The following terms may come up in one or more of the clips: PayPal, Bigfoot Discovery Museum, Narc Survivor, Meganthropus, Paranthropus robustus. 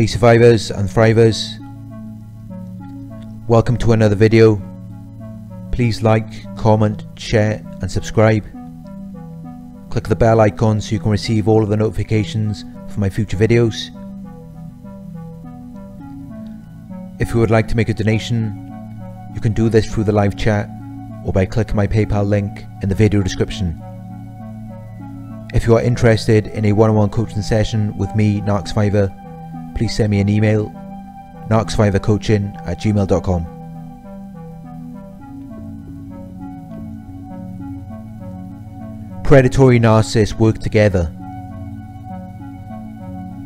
Hey survivors and thrivers, welcome to another video. Please like, comment, share and subscribe. Click the bell icon so you can receive all of the notifications for my future videos. If you would like to make a donation, you can do this through the live chat or by clicking my PayPal link in the video description. If you are interested in a one-on-one coaching session with me, Narc Survivor, please send me an email, narcsurvivorcoaching@gmail.com. Predatory narcissists work together.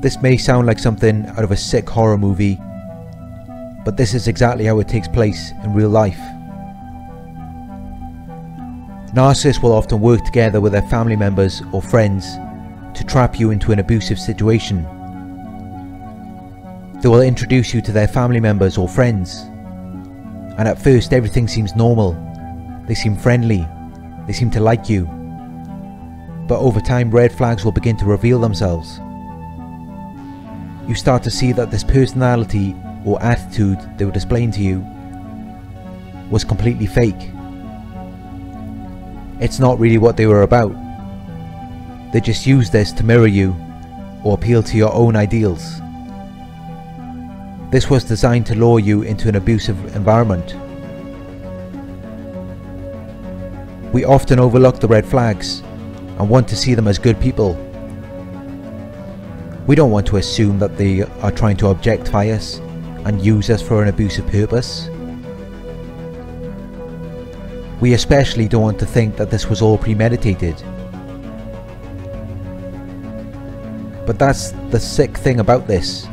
This may sound like something out of a sick horror movie, but this is exactly how it takes place in real life. Narcissists will often work together with their family members or friends to trap you into an abusive situation. They will introduce you to their family members or friends, and at first everything seems normal. They seem friendly, they seem to like you, but over time red flags will begin to reveal themselves. You start to see that this personality or attitude they were displaying to you was completely fake. It's not really what they were about. They just used this to mirror you or appeal to your own ideals. This was designed to lure you into an abusive environment. We often overlook the red flags and want to see them as good people. We don't want to assume that they are trying to objectify us and use us for an abusive purpose. We especially don't want to think that this was all premeditated. But that's the sick thing about this.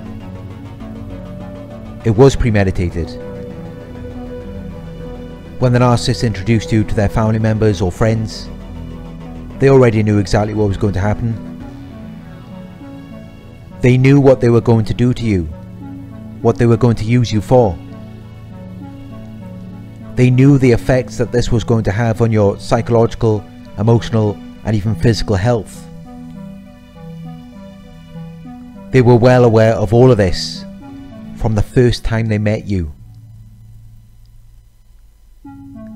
It was premeditated. When the narcissist introduced you to their family members or friends, they already knew exactly what was going to happen. They knew what they were going to do to you, what they were going to use you for. They knew the effects that this was going to have on your psychological, emotional and even physical health. They were well aware of all of this from the first time they met you.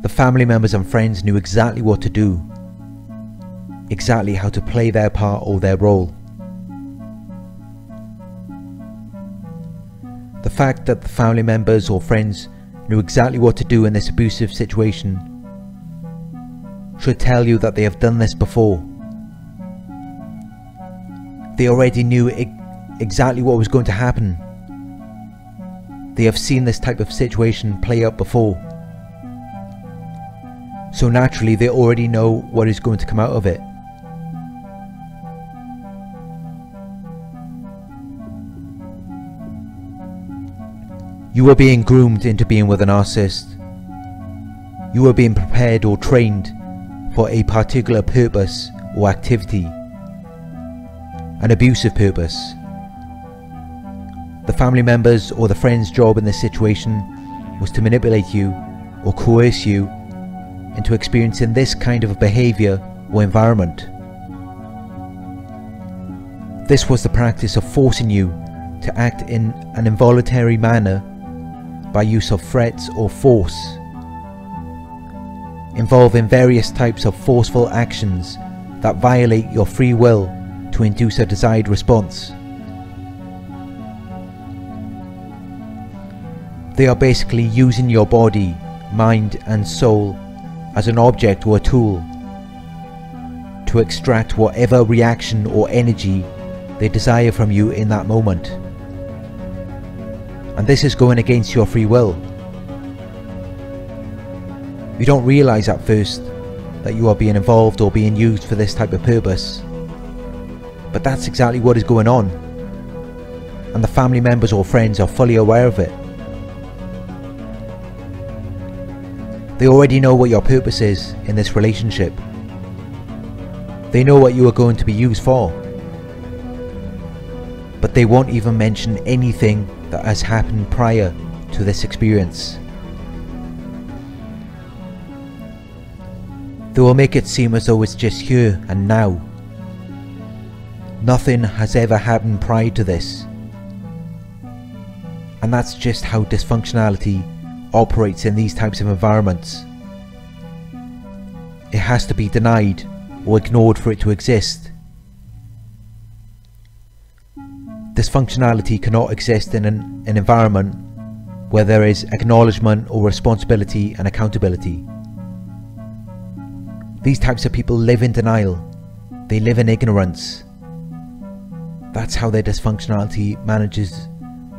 The family members and friends knew exactly what to do, exactly how to play their part or their role. The fact that the family members or friends knew exactly what to do in this abusive situation should tell you that they have done this before. They already knew exactly what was going to happen. They have seen this type of situation play out before, so naturally they already know what is going to come out of it. You are being groomed into being with a narcissist. You are being prepared or trained for a particular purpose or activity, an abusive purpose. The family members or the friend's job in this situation was to manipulate you or coerce you into experiencing this kind of behavior or environment. This was the practice of forcing you to act in an involuntary manner by use of threats or force, involving various types of forceful actions that violate your free will to induce a desired response. They are basically using your body, mind and soul as an object or a tool to extract whatever reaction or energy they desire from you in that moment. And this is going against your free will. You don't realize at first that you are being involved or being used for this type of purpose, but that's exactly what is going on, and the family members or friends are fully aware of it. They already know what your purpose is in this relationship. They know what you are going to be used for, but they won't even mention anything that has happened prior to this experience. They will make it seem as though it's just here and now. Nothing has ever happened prior to this. and that's just how dysfunctionality operates in these types of environments. It has to be denied or ignored for it to exist. Dysfunctionality cannot exist in an environment where there is acknowledgement or responsibility and accountability. These types of people live in denial. They live in ignorance. That's how their dysfunctionality manages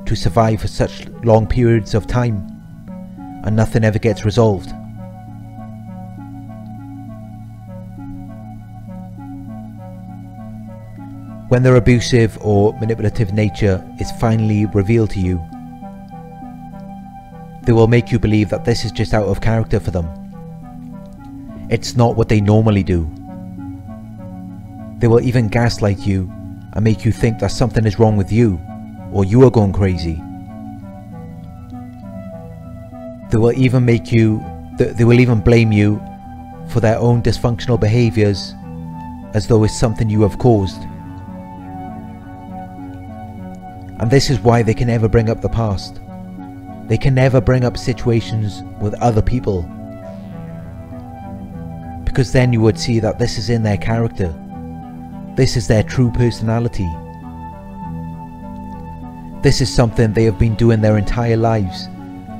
to survive for such long periods of time, and nothing ever gets resolved. When their abusive or manipulative nature is finally revealed to you, they will make you believe that this is just out of character for them. It's not what they normally do. They will even gaslight you and make you think that something is wrong with you, or you are going crazy. They will even blame you for their own dysfunctional behaviors, as though it's something you have caused. And this is why they can never bring up the past. They can never bring up situations with other people, because then you would see that this is in their character. This is their true personality. This is something they have been doing their entire lives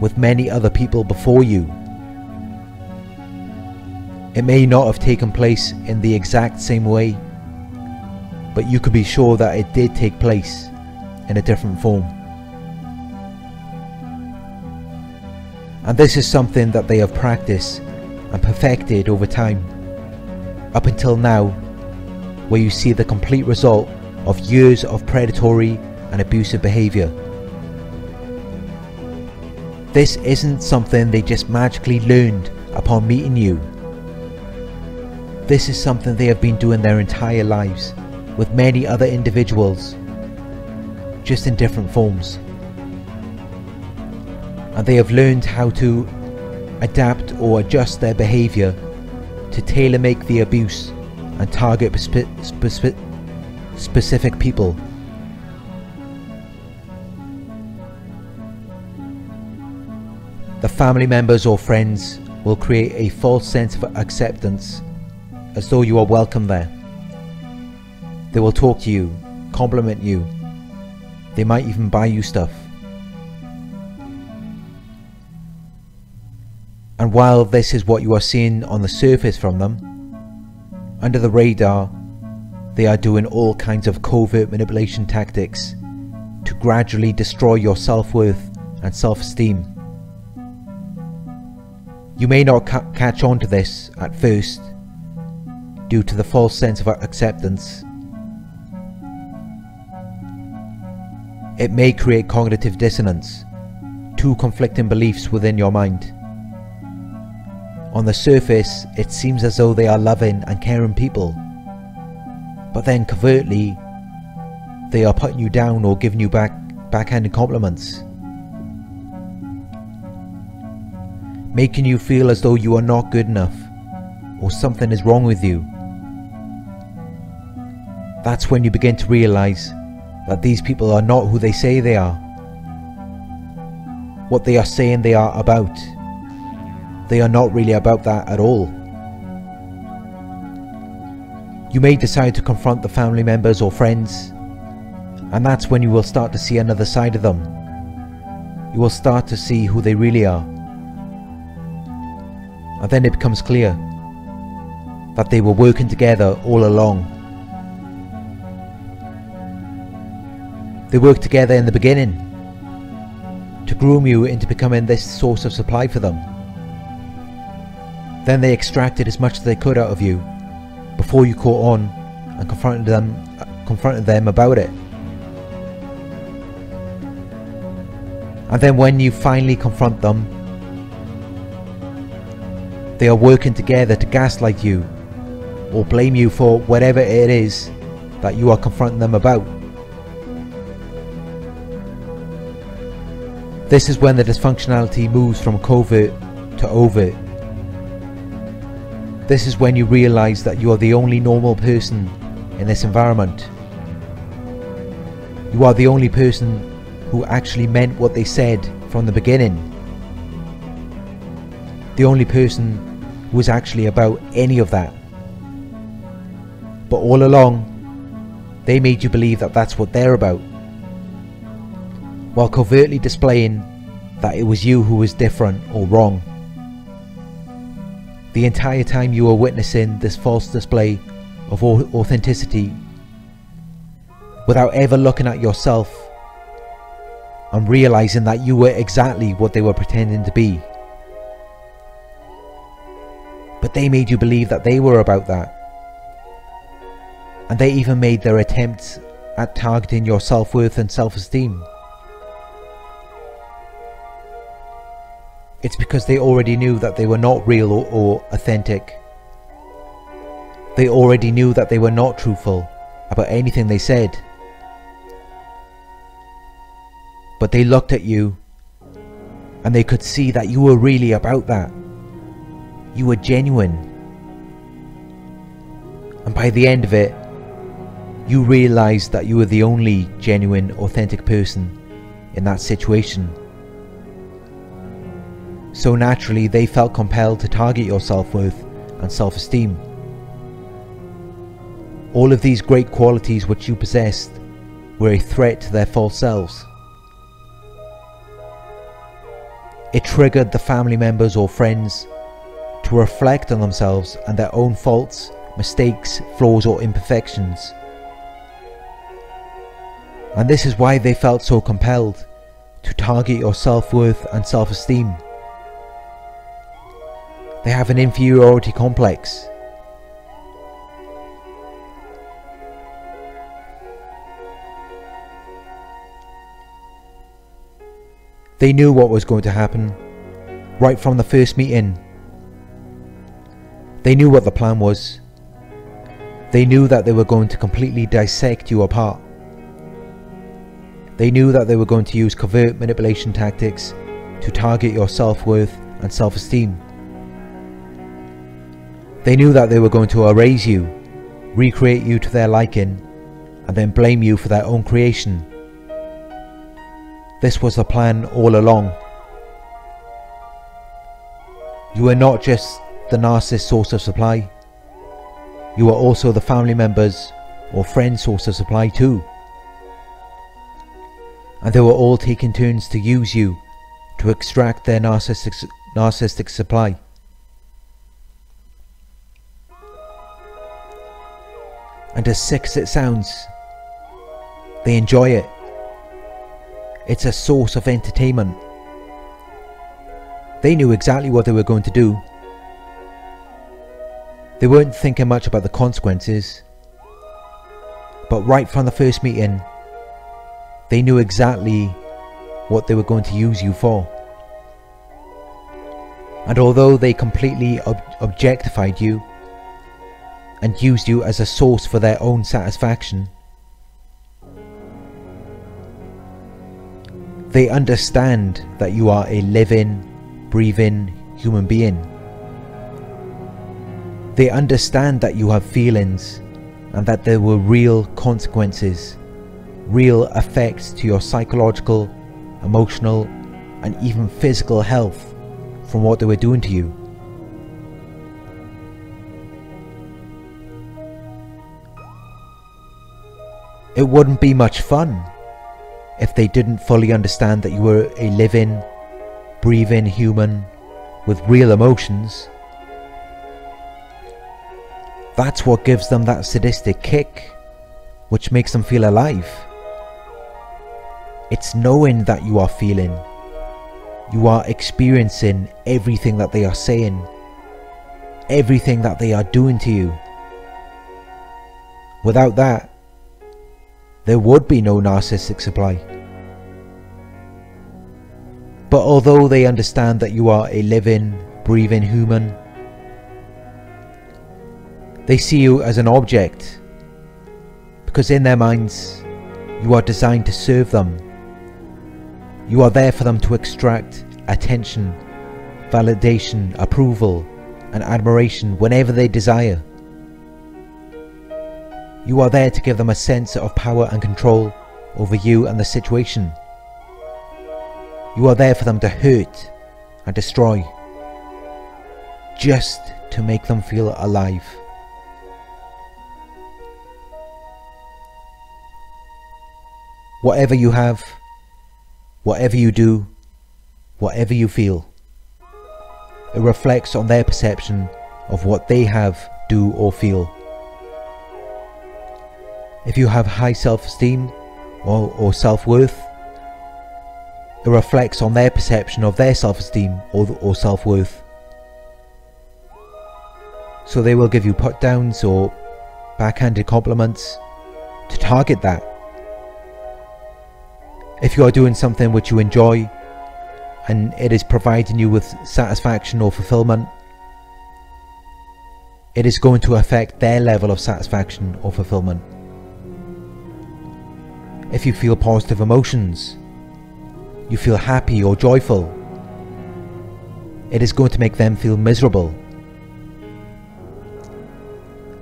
with many other people before you. It may not have taken place in the exact same way, but you could be sure that it did take place in a different form. And this is something that they have practiced and perfected over time, up until now, where you see the complete result of years of predatory and abusive behavior. This isn't something they just magically learned upon meeting you. This is something they have been doing their entire lives with many other individuals, just in different forms, and they have learned how to adapt or adjust their behavior to tailor make the abuse and target specific people. The family members or friends will create a false sense of acceptance, as though you are welcome there. They will talk to you, compliment you. They might even buy you stuff. And while this is what you are seeing on the surface from them, under the radar, they are doing all kinds of covert manipulation tactics to gradually destroy your self-worth and self-esteem. You may not catch on to this at first, due to the false sense of acceptance. It may create cognitive dissonance, two conflicting beliefs within your mind. On the surface, it seems as though they are loving and caring people, but then covertly, they are putting you down or giving you backhanded compliments, making you feel as though you are not good enough or something is wrong with you. That's when you begin to realize that these people are not who they say they are, what they are saying they are about. They are not really about that at all. You may decide to confront the family members or friends, and that's when you will start to see another side of them. You will start to see who they really are. And then it becomes clear that they were working together all along. They worked together in the beginning to groom you into becoming this source of supply for them. Then they extracted as much as they could out of you before you caught on and confronted them about it. And then when you finally confront them, they are working together to gaslight you or blame you for whatever it is that you are confronting them about. This is when the dysfunctionality moves from covert to overt. This is when you realize that you are the only normal person in this environment. You are the only person who actually meant what they said from the beginning. The only person who was actually about any of that. But all along, they made you believe that that's what they're about, while covertly displaying that it was you who was different or wrong. The entire time you were witnessing this false display of authenticity, without ever looking at yourself and realizing that you were exactly what they were pretending to be. But they made you believe that they were about that. And they even made their attempts at targeting your self-worth and self-esteem. It's because they already knew that they were not real or authentic. They already knew that they were not truthful about anything they said. But they looked at you and they could see that you were really about that. You were genuine. And by the end of it, you realized that you were the only genuine, authentic person in that situation. So naturally, they felt compelled to target your self-worth and self-esteem. All of these great qualities which you possessed were a threat to their false selves. It triggered the family members or friends to reflect on themselves and their own faults, mistakes, flaws or imperfections. And this is why they felt so compelled to target your self-worth and self-esteem. They have an inferiority complex. They knew what was going to happen right from the first meeting. They knew what the plan was. They knew that they were going to completely dissect you apart. They knew that they were going to use covert manipulation tactics to target your self-worth and self-esteem. They knew that they were going to erase you, recreate you to their liking, and then blame you for their own creation. This was the plan all along. You were not just the narcissist's source of supply. You are also the family members or friends' source of supply too. And they were all taking turns to use you to extract their narcissistic supply. And as sick as it sounds, they enjoy it. It's a source of entertainment. They knew exactly what they were going to do. They weren't thinking much about the consequences, but right from the first meeting, they knew exactly what they were going to use you for. And although they completely objectified you and used you as a source for their own satisfaction, they understand that you are a living, breathing human being. They understand that you have feelings and that there were real consequences, real effects to your psychological, emotional and even physical health from what they were doing to you. It wouldn't be much fun if they didn't fully understand that you were a living, breathing human with real emotions. That's what gives them that sadistic kick, which makes them feel alive. It's knowing that you are feeling, you are experiencing everything that they are saying, everything that they are doing to you. Without that, there would be no narcissistic supply. But although they understand that you are a living, breathing human, they see you as an object, because in their minds, you are designed to serve them. You are there for them to extract attention, validation, approval, and admiration whenever they desire. You are there to give them a sense of power and control over you and the situation. You are there for them to hurt and destroy, just to make them feel alive. Whatever you have, whatever you do, whatever you feel, it reflects on their perception of what they have, do or feel. If you have high self-esteem or self-worth, it reflects on their perception of their self-esteem or self-worth. So they will give you put-downs or backhanded compliments to target that. If you are doing something which you enjoy and it is providing you with satisfaction or fulfillment, it is going to affect their level of satisfaction or fulfillment. If you feel positive emotions, you feel happy or joyful, it is going to make them feel miserable.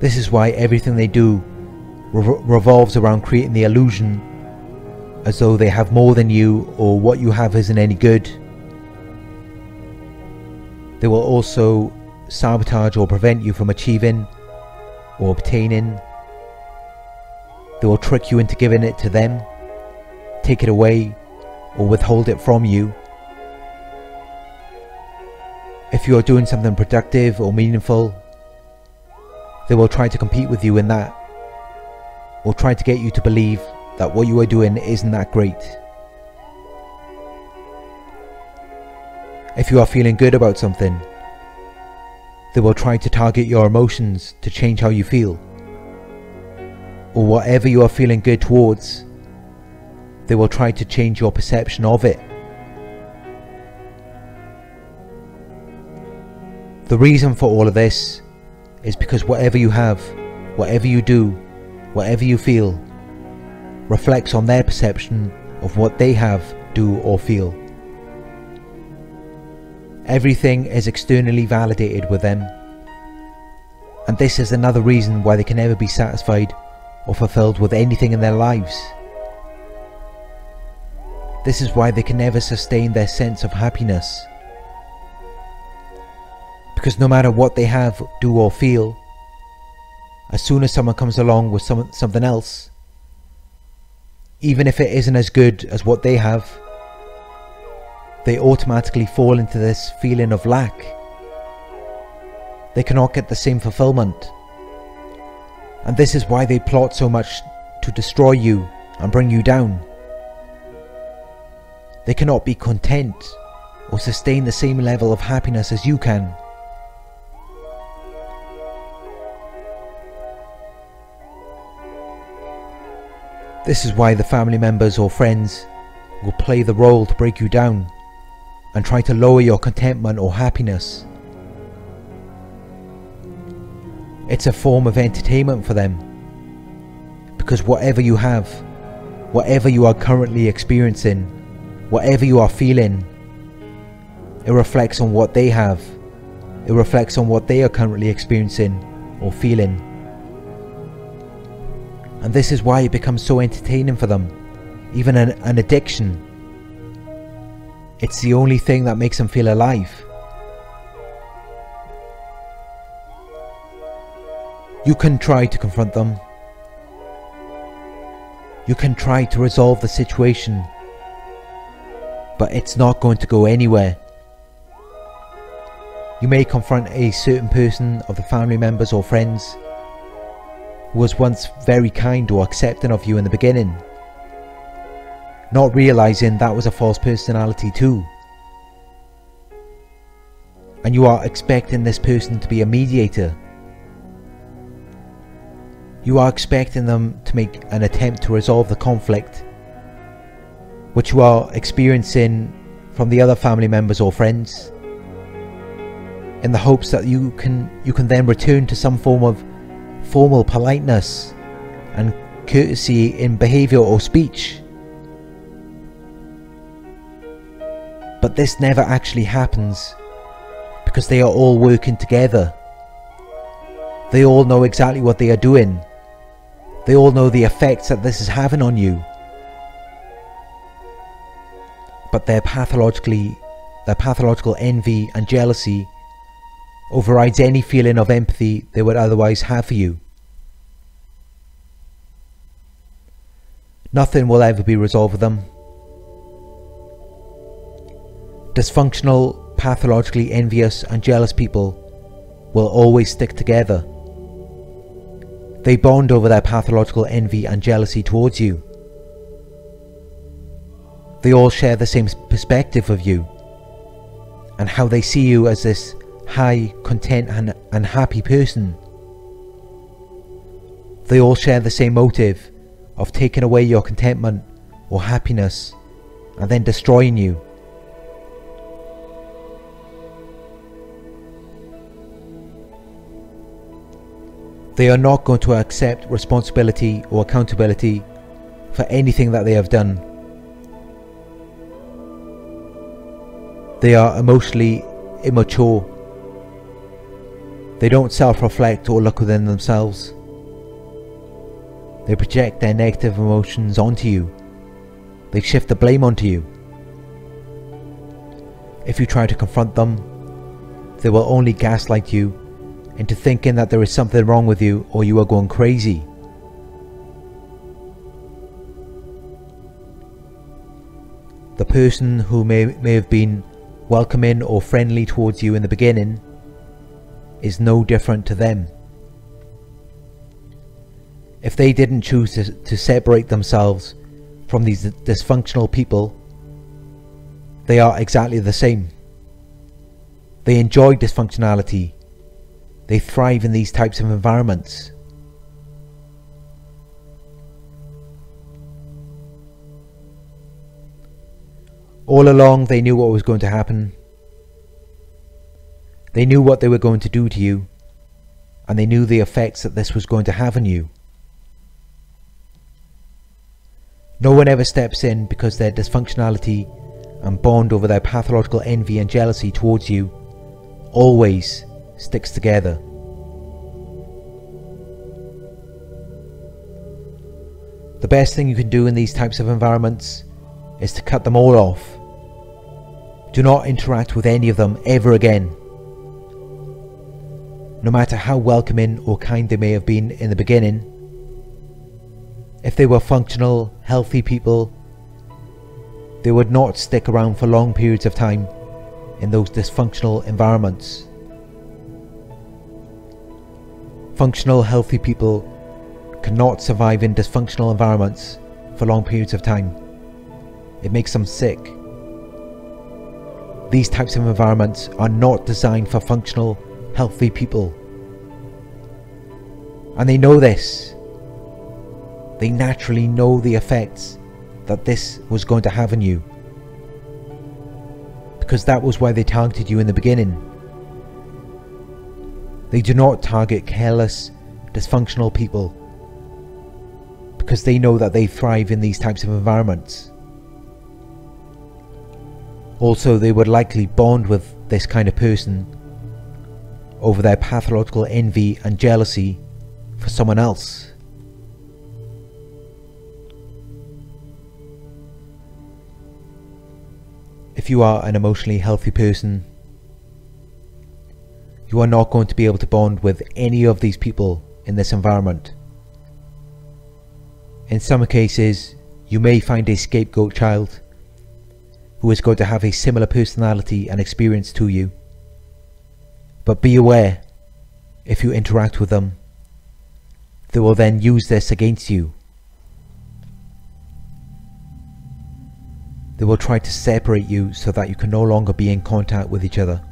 This is why everything they do revolves around creating the illusion as though they have more than you, or what you have isn't any good. They will also sabotage or prevent you from achieving or obtaining. They will trick you into giving it to them, take it away, or withhold it from you. If you are doing something productive or meaningful, they will try to compete with you in that, or try to get you to believe that what you are doing isn't that great. If you are feeling good about something, they will try to target your emotions to change how you feel, or whatever you are feeling good towards, they will try to change your perception of it. The reason for all of this is because whatever you have, whatever you do, whatever you feel, reflects on their perception of what they have, do or feel. Everything is externally validated with them, and this is another reason why they can never be satisfied or fulfilled with anything in their lives. This is why they can never sustain their sense of happiness, because no matter what they have, do or feel, as soon as someone comes along with something else, even if it isn't as good as what they have, they automatically fall into this feeling of lack. They cannot get the same fulfillment, and this is why they plot so much to destroy you and bring you down. They cannot be content or sustain the same level of happiness as you can. This is why the family members or friends will play the role to break you down and try to lower your contentment or happiness. It's a form of entertainment for them, because whatever you have, whatever you are currently experiencing, whatever you are feeling, it reflects on what they have, it reflects on what they are currently experiencing or feeling. And this is why it becomes so entertaining for them, even an addiction. It's the only thing that makes them feel alive. You can try to confront them. You can try to resolve the situation, but it's not going to go anywhere. You may confront a certain person of the family members or friends who was once very kind or accepting of you in the beginning, not realizing that was a false personality too. And you are expecting this person to be a mediator. You are expecting them to make an attempt to resolve the conflict which you are experiencing from the other family members or friends, in the hopes that you can then return to some form of formal politeness and courtesy in behaviour or speech. But this never actually happens, because they are all working together. They all know exactly what they are doing. They all know the effects that this is having on you. but their pathological envy and jealousy overrides any feeling of empathy they would otherwise have for you. Nothing will ever be resolved with them. Dysfunctional, pathologically envious and jealous people will always stick together. They bond over their pathological envy and jealousy towards you. They all share the same perspective of you and how they see you as this high, content and happy person. They all share the same motive of taking away your contentment or happiness and then destroying you. They are not going to accept responsibility or accountability for anything that they have done. They are emotionally immature. They don't self-reflect or look within themselves. They project their negative emotions onto you. They shift the blame onto you. If you try to confront them, they will only gaslight you into thinking that there is something wrong with you or you are going crazy. The person who may have been welcoming or friendly towards you in the beginning is no different to them. If they didn't choose to separate themselves from these dysfunctional people, they are exactly the same. They enjoy dysfunctionality. They thrive in these types of environments. All along they knew what was going to happen. They knew what they were going to do to you, and they knew the effects that this was going to have on you. No one ever steps in because their dysfunctionality and bond over their pathological envy and jealousy towards you always sticks together. The best thing you can do in these types of environments is to cut them all off. Do not interact with any of them ever again. No matter how welcoming or kind they may have been in the beginning, if they were functional, healthy people, they would not stick around for long periods of time in those dysfunctional environments. Functional, healthy people cannot survive in dysfunctional environments for long periods of time. It makes them sick. These types of environments are not designed for functional, healthy people. And they know this. They naturally know the effects that this was going to have on you, because that was why they targeted you in the beginning. They do not target careless, dysfunctional people because they know that they thrive in these types of environments. Also, they would likely bond with this kind of person over their pathological envy and jealousy for someone else. If you are an emotionally healthy person, you are not going to be able to bond with any of these people in this environment. In some cases, you may find a scapegoat child who is going to have a similar personality and experience to you. But be aware, if you interact with them, they will then use this against you. They will try to separate you so that you can no longer be in contact with each other.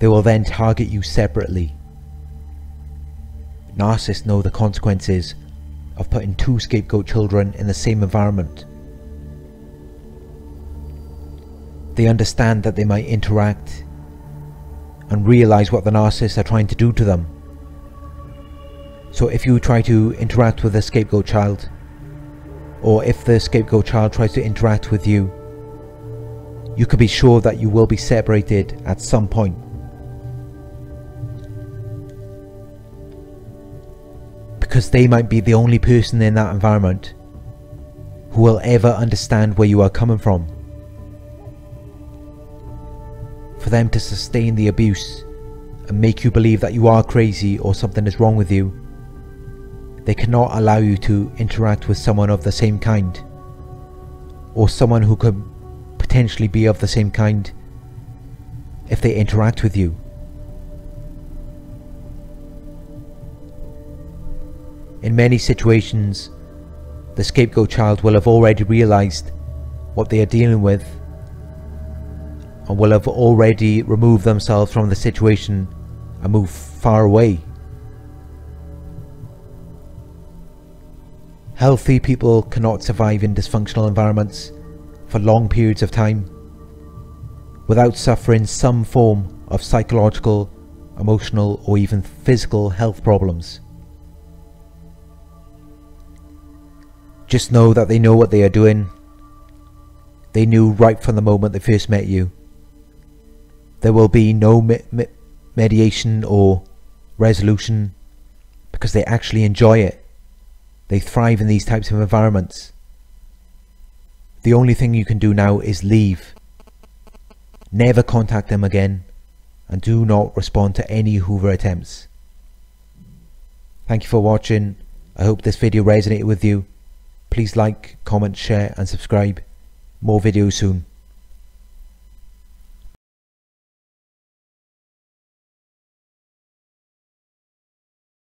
They will then target you separately. Narcissists know the consequences of putting two scapegoat children in the same environment. They understand that they might interact and realize what the narcissists are trying to do to them. So if you try to interact with the scapegoat child, or if the scapegoat child tries to interact with you, you can be sure that you will be separated at some point. Because they might be the only person in that environment who will ever understand where you are coming from. For them to sustain the abuse and make you believe that you are crazy or something is wrong with you, they cannot allow you to interact with someone of the same kind, or someone who could potentially be of the same kind if they interact with you. In many situations, the scapegoat child will have already realized what they are dealing with and will have already removed themselves from the situation and moved far away. Healthy people cannot survive in dysfunctional environments for long periods of time without suffering some form of psychological, emotional, or even physical health problems. Just know that they know what they are doing. They knew right from the moment they first met you. There will be no mediation or resolution because they actually enjoy it. They thrive in these types of environments. The only thing you can do now is leave. Never contact them again, and do not respond to any Hoover attempts. Thank you for watching. I hope this video resonated with you. Please like, comment, share and subscribe. More videos soon.